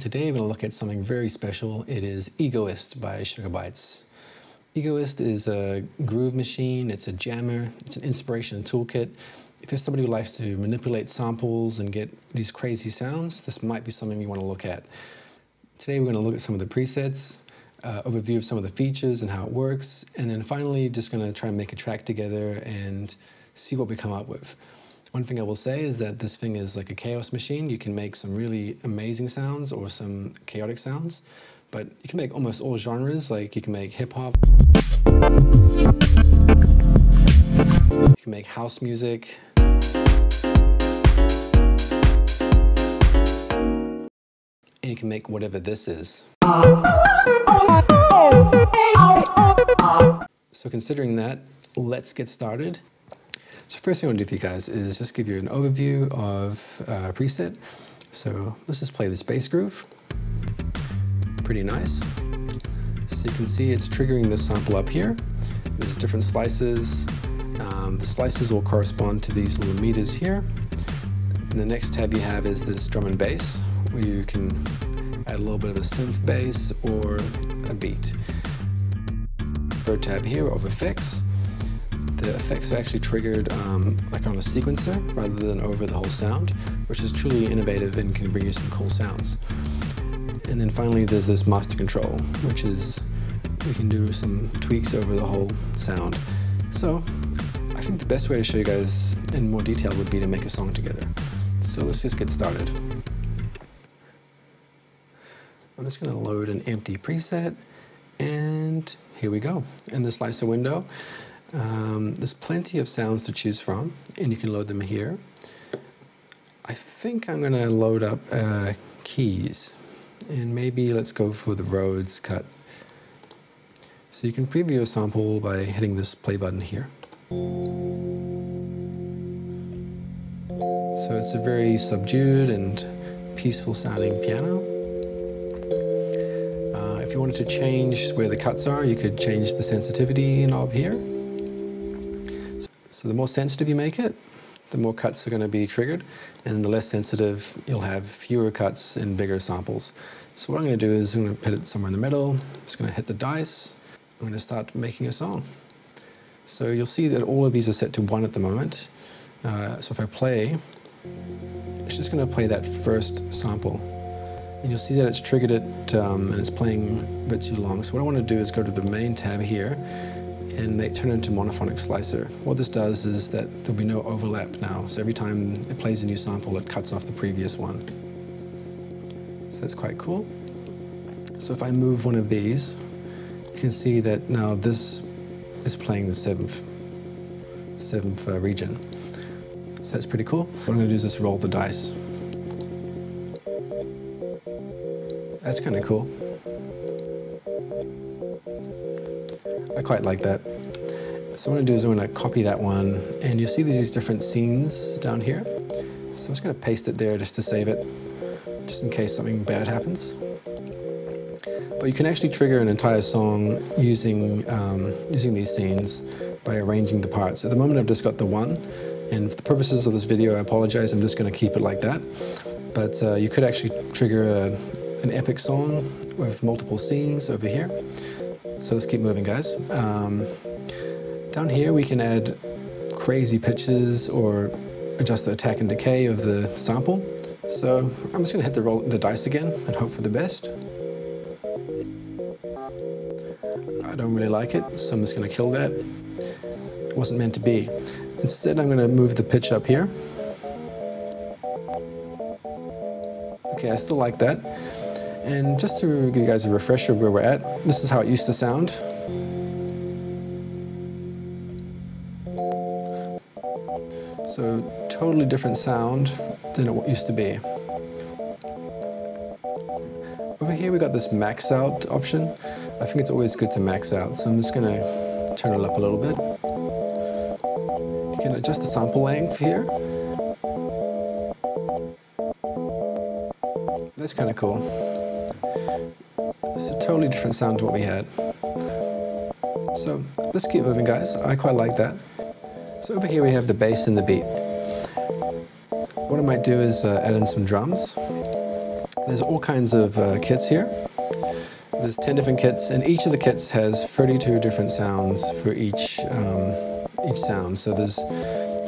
and today we're going to look at something very special. It is Egoist by Sugarbytes. Egoist is a groove machine, it's a jammer, it's an inspiration toolkit. If you're somebody who likes to manipulate samples and get these crazy sounds, this might be something you want to look at. Today we're going to look at some of the presets, overview of some of the features and how it works, and then finally just going to try and make a track together and see what we come up with. One thing I will say is that this thing is like a chaos machine. You can make some really amazing sounds or some chaotic sounds, but you can make almost all genres. Like you can make hip-hop, you can make house music, and you can make whatever this is. So considering that, let's get started. So first thing I want to do for you guys is just give you an overview of a preset. So let's just play this bass groove. Pretty nice. So you can see it's triggering this sample up here. There's different slices. The slices will correspond to these little meters here. And the next tab you have is this drum and bass, where you can add a little bit of a synth bass or a beat. Third tab here of effects. The effects are actually triggered like on a sequencer rather than over the whole sound, which is truly innovative and can bring you some cool sounds. And then finally there's this master control, which is we can do some tweaks over the whole sound. So I think the best way to show you guys in more detail would be to make a song together. So let's just get started. I'm just going to load an empty preset, and here we go in the slicer window. There's plenty of sounds to choose from, and you can load them here. I think I'm going to load up keys, and maybe let's go for the Rhodes cut. So you can preview a sample by hitting this play button here. So it's a very subdued and peaceful sounding piano. If you wanted to change where the cuts are, you could change the sensitivity knob here. So the more sensitive you make it, the more cuts are going to be triggered, and the less sensitive, you'll have fewer cuts and bigger samples. So what I'm going to do is I'm going to put it somewhere in the middle. I'm just going to hit the dice. I'm going to start making a song. So you'll see that all of these are set to 1 at the moment. So if I play, it's just going to play that first sample. And you'll see that it's triggered it and it's playing a bit too long. So what I want to do is go to the main tab here, and they turn into monophonic slicer. What this does is that there'll be no overlap now. So every time it plays a new sample, it cuts off the previous one. So that's quite cool. So if I move one of these, you can see that now this is playing the seventh region. So that's pretty cool. What I'm going to do is just roll the dice. That's kind of cool. I quite like that. So what I'm going to do is I'm going to copy that one, and you'll see there's these different scenes down here. So I'm just going to paste it there just to save it, just in case something bad happens. But you can actually trigger an entire song using, these scenes by arranging the parts. At the moment I've just got the one, and for the purposes of this video I apologize, I'm just going to keep it like that. But you could actually trigger an epic song with multiple scenes over here. So let's keep moving, guys. Down here we can add crazy pitches or adjust the attack and decay of the sample. So I'm just going to hit the dice again and hope for the best. I don't really like it, so I'm just going to kill that. It wasn't meant to be. Instead I'm going to move the pitch up here. Okay, I still like that. And just to give you guys a refresher of where we're at, this is how it used to sound. So totally different sound than it used to be. Over here we got this max out option. I think it's always good to max out, so I'm just going to turn it up a little bit. You can adjust the sample length here. That's kind of cool. It's a totally different sound to what we had. So let's keep moving, guys. I quite like that. So over here we have the bass and the beat. What I might do is add in some drums. There's all kinds of kits here. There's 10 different kits, and each of the kits has 32 different sounds for each sound. So there's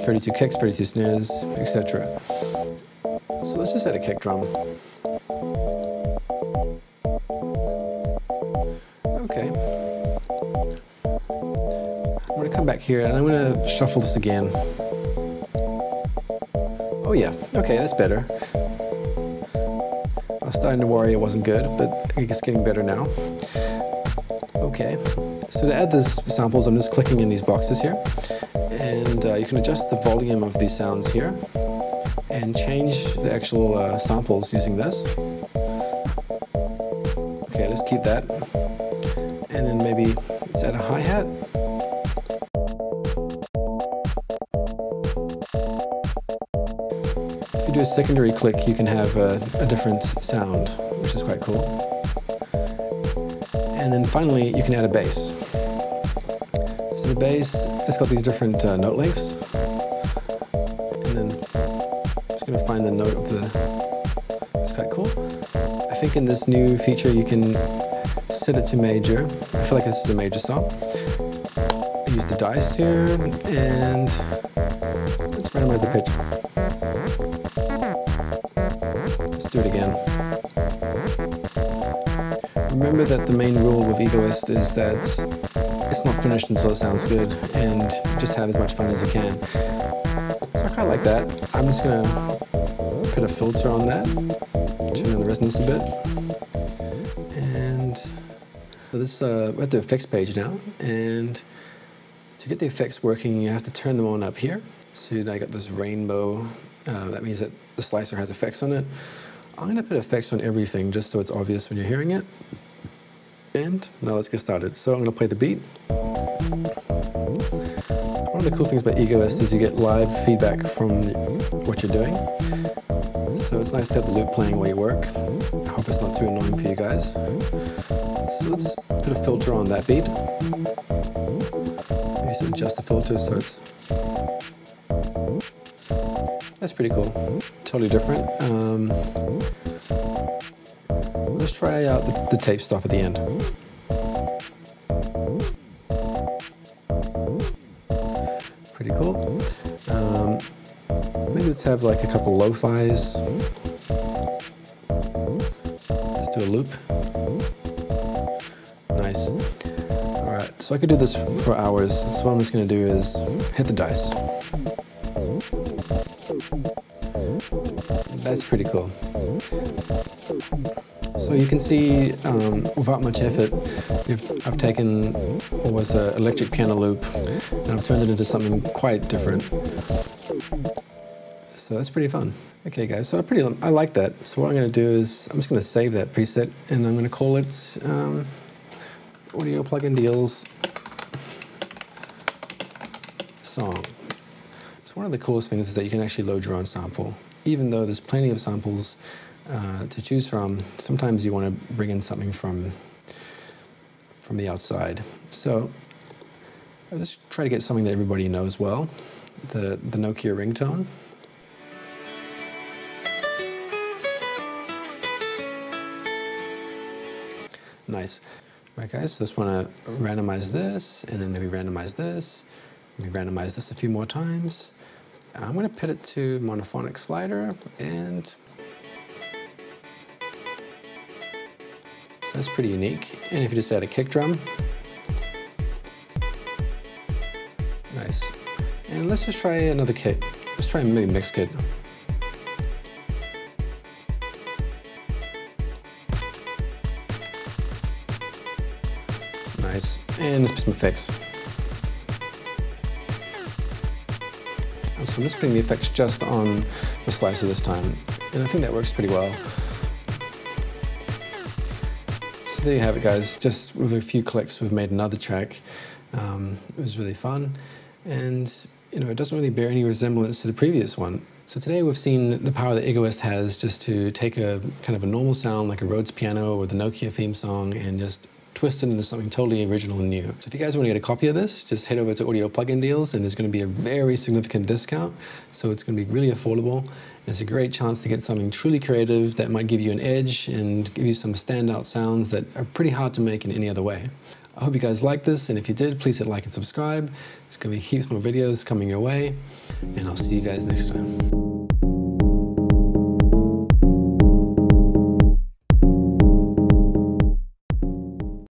32 kicks, 32 snares, etc. So let's just add a kick drum. Okay. I'm going to come back here and I'm going to shuffle this again. Oh yeah, okay, that's better. I was starting to worry it wasn't good, but it's getting better now. Okay, so to add these samples, I'm just clicking in these boxes here. And you can adjust the volume of these sounds here and change the actual samples using this. Okay, let's keep that. And then maybe let's add a hi-hat. If you do a secondary click, you can have a different sound, which is quite cool. And then finally, you can add a bass. So the bass, it's got these different note lengths. And then I'm just going to find the note of the... It's quite cool. I think in this new feature, you can set it to major. I feel like this is a major song. I use the dice here, and let's randomize the pitch. Let's do it again. Remember that the main rule with Egoist is that it's not finished until it sounds good, and just have as much fun as you can. So I kind of like that. I'm just going to put a filter on that, turn down the resonance a bit, and... So this, we're at the effects page now, and to get the effects working, you have to turn them on up here. So I got this rainbow, that means that the slicer has effects on it. I'm going to put effects on everything just so it's obvious when you're hearing it. And now let's get started. So I'm going to play the beat. One of the cool things about Egoist is you get live feedback from what you're doing. So it's nice to have the loop playing while you work. I hope it's not too annoying for you guys. So let's put a filter on that beat. Maybe adjust the filter so it's... That's pretty cool. Totally different. Let's try out the tape stop at the end. Pretty cool. Maybe let's have like a couple lo-fis. Let's do a loop. Nice. All right, so I could do this for hours. So what I'm just gonna do is hit the dice. That's pretty cool. So you can see, without much effort, I've taken what was an electric piano loop and I've turned it into something quite different. So that's pretty fun. Okay guys, so I like that. So what I'm going to do is, I'm just going to save that preset and I'm going to call it Audio Plugin Deals Song. So one of the coolest things is that you can actually load your own sample. Even though there's plenty of samples to choose from, sometimes you want to bring in something from the outside. So I'll just try to get something that everybody knows well, the Nokia ringtone. Nice. All right guys, so just want to randomize this, and then maybe randomize this, maybe randomize this a few more times. I'm going to put it to monophonic slider, and that's pretty unique. And if you just add a kick drum, nice. And let's just try another kick. Let's try maybe mixed kick. Nice. And let's put some effects. So I'm just putting the effects just on the slicer this time, and I think that works pretty well. So there you have it guys, just with a few clicks we've made another track. It was really fun, and you know, it doesn't really bear any resemblance to the previous one. So today we've seen the power that Egoist has just to take a kind of a normal sound like a Rhodes piano or the Nokia theme song and just twist it into something totally original and new. So if you guys want to get a copy of this, just head over to Audio Plugin Deals and there's going to be a very significant discount. So it's going to be really affordable. It's a great chance to get something truly creative that might give you an edge and give you some standout sounds that are pretty hard to make in any other way. I hope you guys liked this, and if you did, please hit like and subscribe. There's going to be heaps more videos coming your way, and I'll see you guys next time.